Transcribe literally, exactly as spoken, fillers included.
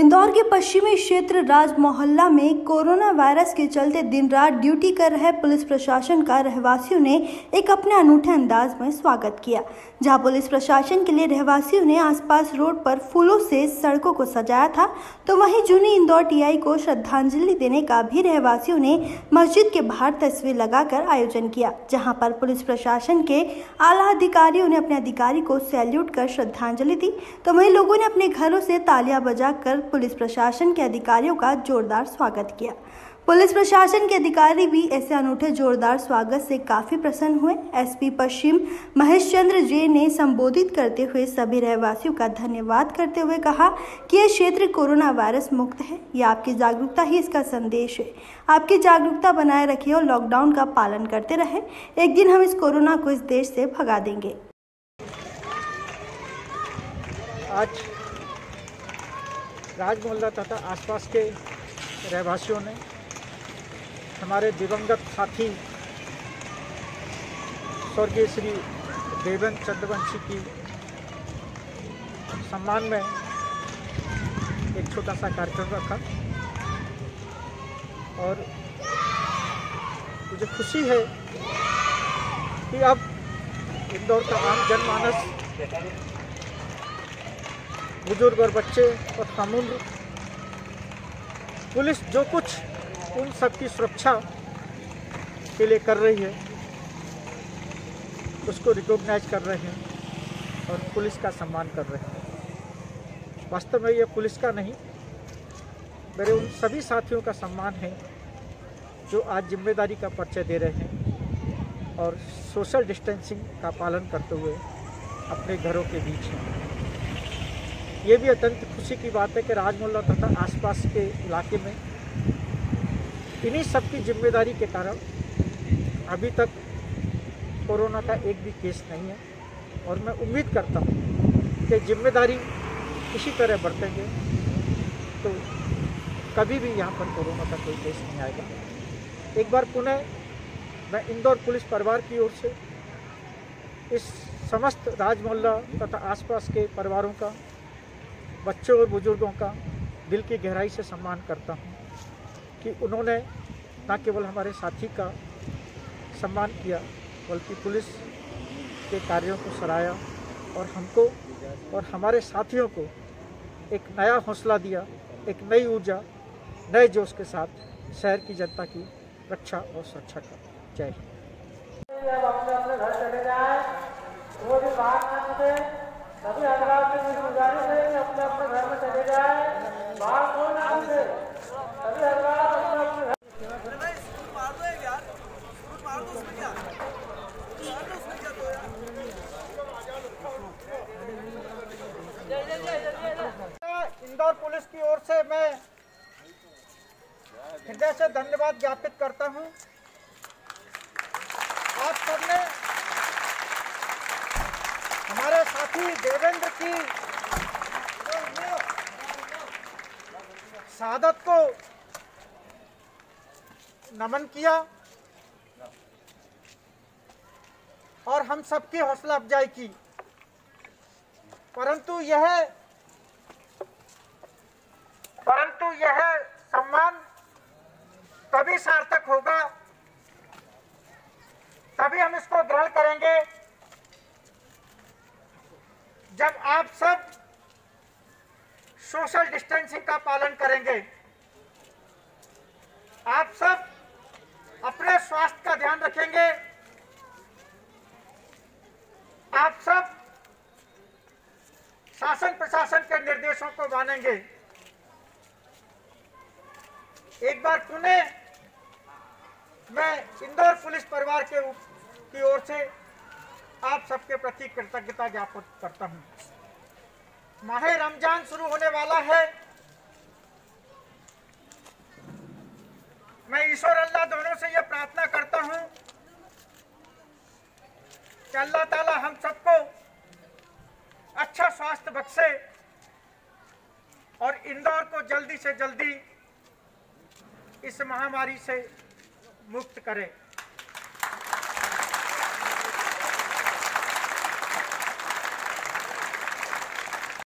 इंदौर के पश्चिमी क्षेत्र राज मोहल्ला में कोरोना वायरस के चलते दिन रात ड्यूटी कर रहे पुलिस प्रशासन का रहवासियों ने एक अपने अनूठे अंदाज में स्वागत किया, जहां पुलिस प्रशासन के लिए रहवासियों ने आसपास रोड पर फूलों से सड़कों को सजाया था, तो वहीं जूनी इंदौर टीआई को श्रद्धांजलि देने का भी रहवासियों ने मस्जिद के बाहर तस्वीर लगाकर आयोजन किया, जहाँ पर पुलिस प्रशासन के आला अधिकारियों ने अपने अधिकारी को सैल्यूट कर श्रद्धांजलि दी, तो वहीं लोगों ने अपने घरों से तालियां बजाकर पुलिस प्रशासन के अधिकारियों का जोरदार स्वागत किया। पुलिस प्रशासन के अधिकारी भी ऐसे अनूठे जोरदार स्वागत से काफी प्रसन्न हुए। एसपी पश्चिम महेशचंद्र जे ने संबोधित करते हुए सभी रहवासियों का धन्यवाद करते हुए कहा कि यह क्षेत्र कोरोना वायरस मुक्त है, यह आपकी जागरूकता ही इसका संदेश है। आपकी जागरूकता बनाए रखिए और लॉकडाउन का पालन करते रहे, एक दिन हम इस कोरोना को इस देश से भगा देंगे। आज राज मोहल्ला तथा आसपास के रहवासियों ने हमारे दिवंगत साथी स्वर्गीय श्री देवेंद्र चंद्रवंशी की सम्मान में एक छोटा सा कार्यक्रम रखा और मुझे खुशी है कि अब इंदौर का आम जनमानस, बुजुर्ग और बच्चे और तमाम पुलिस जो कुछ उन सबकी सुरक्षा के लिए कर रही है उसको रिकॉग्नाइज कर रहे हैं और पुलिस का सम्मान कर रहे हैं। वास्तव में ये पुलिस का नहीं, मेरे उन सभी साथियों का सम्मान है जो आज जिम्मेदारी का परिचय दे रहे हैं और सोशल डिस्टेंसिंग का पालन करते हुए अपने घरों के बीच हैं। ये भी अत्यंत खुशी की बात है कि राज मोहल्ला तथा आसपास के इलाके में इन्हीं सब की जिम्मेदारी के कारण अभी तक कोरोना का एक भी केस नहीं है और मैं उम्मीद करता हूँ कि जिम्मेदारी इसी तरह बरतेंगे तो कभी भी यहाँ पर कोरोना का कोई केस नहीं आएगा। एक बार पुनः मैं इंदौर पुलिस परिवार की ओर से इस समस्त राज मोहल्ला तथा आसपास के परिवारों का, बच्चों और बुजुर्गों का दिल की गहराई से सम्मान करता हूँ कि उन्होंने न केवल हमारे साथी का सम्मान किया बल्कि पुलिस के कार्यों को सराहा और हमको और हमारे साथियों को एक नया हौसला दिया, एक नई ऊर्जा, नए जोश के साथ शहर की जनता की रक्षा और सुरक्षा का। जय हिंद। सभी अदालत से मेरी गुजारिश है कि अपने अपने घर में चले जाए, बाहर कोई ना निकले। सभी अदालत अपने अपने घर में स्कूल मार दो यार, स्कूल मार दो उसमें क्या, मार दो उसमें क्या तो यार। इंदौर पुलिस की ओर से मैं हृदय से धन्यवाद ज्ञापित करता हूँ। आप सबने हमारे साथी देवेंद्र की शहादत को नमन किया और हम सबकी हौसला अफजाई की, परंतु यह परंतु यह सम्मान तभी सार्थक होगा, तभी हम इसको ग्रहण करेंगे जब आप सब सोशल डिस्टेंसिंग का पालन करेंगे, आप सब अपने स्वास्थ्य का ध्यान रखेंगे, आप सब शासन प्रशासन के निर्देशों को मानेंगे। एक बार पुनः मैं इंदौर पुलिस परिवार के की ओर से आप सबके प्रति कृतज्ञता ज्ञापन करता हूँ। माह रमजान शुरू होने वाला है, मैं ईश्वर अल्लाह दोनों से यह प्रार्थना करता हूँ कि अल्लाह ताला हम सबको अच्छा स्वास्थ्य बख्शे और इंदौर को जल्दी से जल्दी इस महामारी से मुक्त करे।